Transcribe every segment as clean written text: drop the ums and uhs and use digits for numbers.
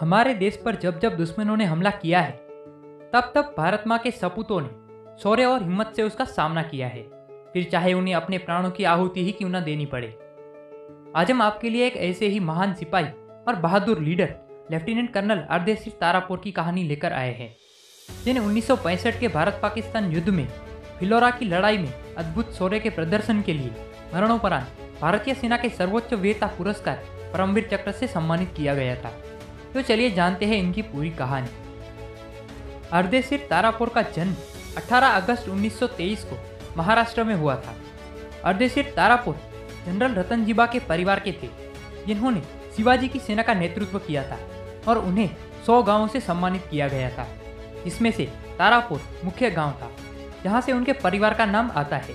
हमारे देश पर जब जब दुश्मनों ने हमला किया है तब तब भारत माँ के सपूतों ने शौर्य और हिम्मत से उसका सामना किया है, फिर चाहे उन्हें अपने प्राणों की आहुति ही क्यों न देनी पड़े। आज हम आपके लिए एक ऐसे ही महान सिपाही और बहादुर leader lieutenant colonel Ardeshir Tarapore की कहानी लेकर आए हैं, जिन्हें 1965 के भारत पाकिस्तान युद्ध में फिलोरा की लड़ाई में अद्भुत शौर्य के प्रदर्शन के लिए मरणोपरांत भारतीय सेना के सर्वोच्च वीरता पुरस्कार परमवीर चक्र से सम्मानित किया गया था। तो चलिए जानते हैं इनकी पूरी कहानी। अर्देशिर तारापुर का जन्म 18 अगस्त 1923 को महाराष्ट्र में हुआ था। अर्देशिर तारापुर जनरल रतनजीबा के परिवार के थे, जिन्होंने शिवाजी की सेना का नेतृत्व किया था और उन्हें 100 गाँवों से सम्मानित किया गया था, जिसमें से तारापुर मुख्य गाँव था, जहाँ से उनके परिवार का नाम आता है।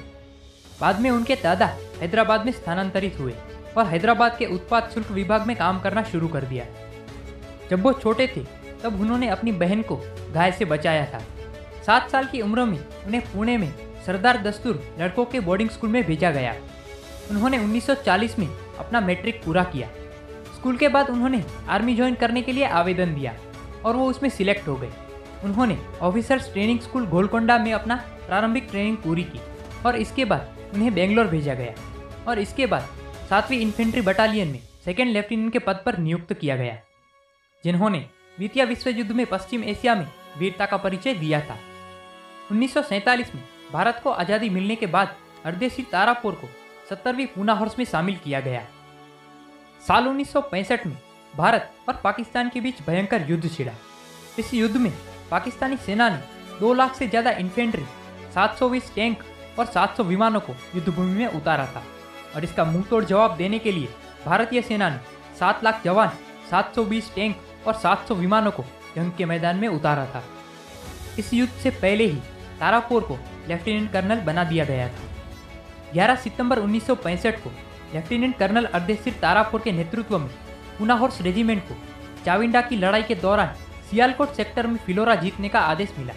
बाद में उनके दादा हैदराबाद में स्थानांतरित हुए और हैदराबाद के उत्पाद शुल्क विभाग में काम करना शुरू कर दिया। जब वो छोटे थे तब उन्होंने अपनी बहन को घाय से बचाया था। 7 साल की उम्र में उन्हें पुणे में सरदार दस्तूर लड़कों के बोर्डिंग स्कूल में भेजा गया। उन्होंने 1940 में अपना मैट्रिक पूरा किया। स्कूल के बाद उन्होंने आर्मी ज्वाइन करने के लिए आवेदन दिया और वो उसमें सिलेक्ट हो गए। उन्होंने ऑफिसर्स ट्रेनिंग स्कूल गोलकोंडा में अपना प्रारंभिक ट्रेनिंग पूरी की और इसके बाद उन्हें बेंगलोर भेजा गया और इसके बाद 7वीं इन्फेंट्री बटालियन में सेकेंड लेफ्टिनेंट के पद पर नियुक्त किया गया, जिन्होंने द्वितीय विश्व युद्ध में पश्चिम एशिया में वीरता का परिचय दिया था। 1947 में भारत को आज़ादी मिलने के बाद अर्देशिर तारापुर को 70वीं पूना हॉर्स में शामिल किया गया। साल 1965 में भारत और पाकिस्तान के बीच भयंकर युद्ध छिड़ा। इस युद्ध में पाकिस्तानी सेना ने 2 लाख से ज़्यादा इन्फेंट्री, 720 टैंक और 700 विमानों को युद्धभूमि में उतारा था और इसका मुंहतोड़ जवाब देने के लिए भारतीय सेना ने 7 लाख जवान, 720 टैंक और 700 विमानों को जंग के मैदान में उतारा था। इस युद्ध से पहले ही तारापुर को लेफ्टिनेंट कर्नल बना दिया गया था। 11 सितंबर 1965 को लेफ्टिनेंट कर्नल अर्देशिर तारापुर के नेतृत्व में पूना हॉर्स रेजिमेंट को चाविंडा की लड़ाई के दौरान सियालकोट सेक्टर में फिलोरा जीतने का आदेश मिला।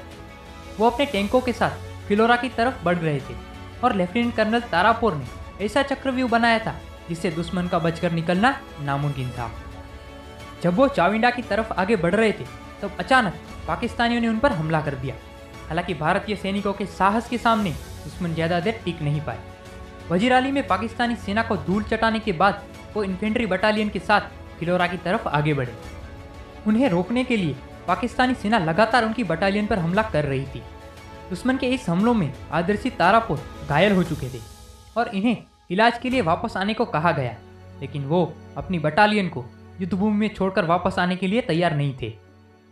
वो अपने टैंकों के साथ फिलोरा की तरफ बढ़ रहे थे और लेफ्टिनेंट कर्नल तारापुर ने ऐसा चक्रव्यूह बनाया था जिससे दुश्मन का बचकर निकलना नामुमकिन था। जब वो चाविंडा की तरफ आगे बढ़ रहे थे तब अचानक पाकिस्तानियों ने उन पर हमला कर दिया। हालांकि भारतीय सैनिकों के साहस के सामने दुश्मन ज़्यादा देर टिक नहीं पाए। वजीराली में पाकिस्तानी सेना को धूल चटाने के बाद वो इन्फेंट्री बटालियन के साथ फिलोरा की तरफ आगे बढ़े। उन्हें रोकने के लिए पाकिस्तानी सेना लगातार उनकी बटालियन पर हमला कर रही थी। दुश्मन के इस हमलों में अर्देशिर तारापुर घायल हो चुके थे और इन्हें इलाज के लिए वापस आने को कहा गया, लेकिन वो अपनी बटालियन को युद्धभूमि में छोड़कर वापस आने के लिए तैयार नहीं थे।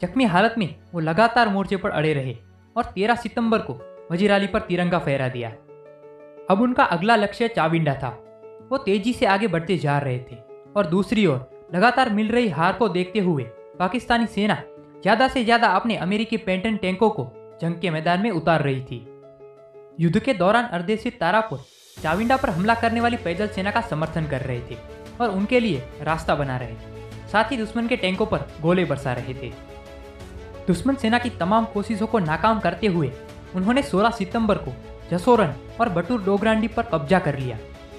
जख्मी हालत में वो लगातार मोर्चे पर अड़े रहे और 13 सितंबर को मजीराली पर तिरंगा फहरा दिया। अब उनका अगला लक्ष्य चाविंडा था। वो तेजी से आगे बढ़ते जा रहे थे और दूसरी ओर लगातार मिल रही हार को देखते हुए पाकिस्तानी सेना ज़्यादा से ज़्यादा अपने अमेरिकी पेंटन टैंकों को जंग के मैदान में उतार रही थी। युद्ध के दौरान अर्देशिर तारापुर चाविंडा पर हमला करने वाली पैदल सेना का समर्थन कर रहे थे और उनके लिए रास्ता बना रहे थे, साथ ही दुश्मन के टैंकों पर गोले बरसा रहे थे। दुश्मन सेना की तमाम कोशिशों को नाकाम करते हुए उन्होंने 16 सितंबर को जशोरन और बटूर डोग्रांडी पर कब्जा कर लिया।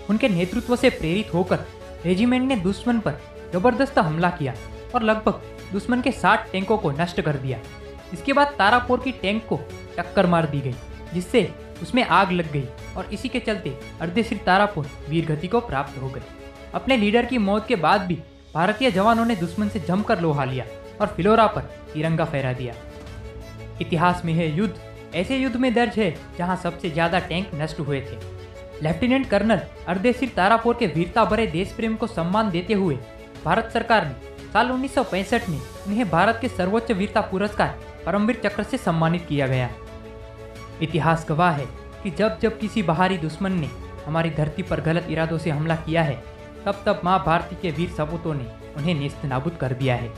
उनके नेतृत्व से प्रेरित होकर रेजिमेंट ने दुश्मन पर जबरदस्त हमला किया और लगभग दुश्मन के 60 टैंकों को नष्ट कर दिया। इसके बाद तारापुर की टैंक को टक्कर मार दी गई, जिससे उसमें आग लग गई और इसी के चलते अर्देशिर तारापुर वीरगति को प्राप्त हो गए। अपने लीडर की मौत के बाद भी भारतीय जवानों ने दुश्मन से जमकर लोहा लिया और फिलोरा पर तिरंगा फहरा दिया। इतिहास में यह युद्ध ऐसे युद्ध में दर्ज है जहां सबसे ज़्यादा टैंक नष्ट हुए थे। लेफ्टिनेंट कर्नल अर्देशिर तारापुर के वीरता भरे देश प्रेम को सम्मान देते हुए भारत सरकार ने साल 1965 में उन्हें भारत के सर्वोच्च वीरता पुरस्कार परमवीर चक्र से सम्मानित किया गया। इतिहास गवाह है कि जब जब किसी बाहरी दुश्मन ने हमारी धरती पर गलत इरादों से हमला किया है तब तब माँ भारती के वीर सपूतों ने उन्हें नेस्त नाबूद कर दिया है।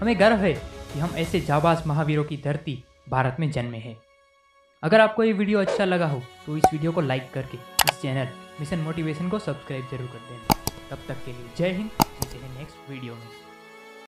हमें गर्व है कि हम ऐसे जाबाज महावीरों की धरती भारत में जन्मे हैं। अगर आपको ये वीडियो अच्छा लगा हो तो इस वीडियो को लाइक करके इस चैनल मिशन मोटिवेशन को सब्सक्राइब जरूर कर देना। तब तक के लिए जय हिंद, मिलते हैं नेक्स्ट वीडियो में।